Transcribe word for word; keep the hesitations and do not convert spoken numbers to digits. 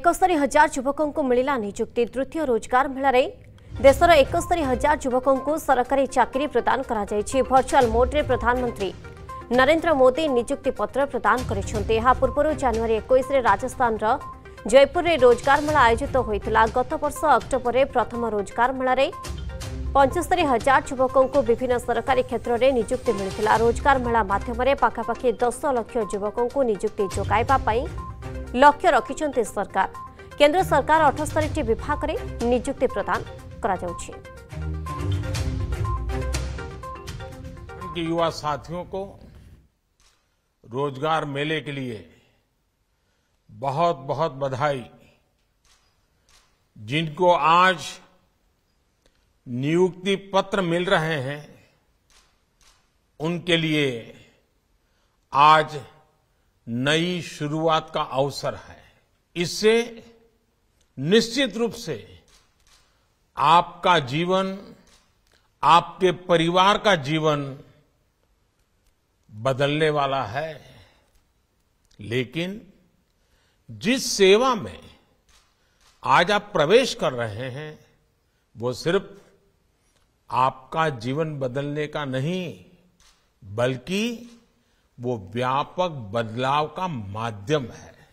एकस्तरी हजार युवकों मिला नियुक्ति। तृतीय रोजगार मेलार देशर एकस्तरी हजार युवकों सरकारी चाकरी प्रदान करा जायछि। वर्चुअल मोड्रे प्रधानमंत्री नरेंद्र मोदी नियुक्ति पत्र प्रदान करिसेंते। हा पूर्व जनवरी इक्कीस रे राजस्थान रा जयपुर रे रोजगार मेला आयोजित होइतला। गत वर्ष अक्टोबर रे प्रथम रोजगार मेलार पचहत्तर हजार युवकों विभिन्न सरकारी क्षेत्र में नियुक्ति मिलता। रोजगार मेला मध्यम पखापाखि दस लाख युवकों नियुक्ति जोगाइबा पई लक्ष्य रखिछन्ते सरकार। केंद्र सरकार अठहत्तर टी विभाग रे नियुक्ति प्रदान करा जाउछि। युवा साथियों को रोजगार मेले के लिए बहुत बहुत बधाई। जिनको आज नियुक्ति पत्र मिल रहे हैं उनके लिए आज नई शुरुआत का अवसर है। इससे निश्चित रूप से आपका जीवन, आपके परिवार का जीवन बदलने वाला है। लेकिन जिस सेवा में आज आप प्रवेश कर रहे हैं वो सिर्फ आपका जीवन बदलने का नहीं बल्कि वो व्यापक बदलाव का माध्यम है।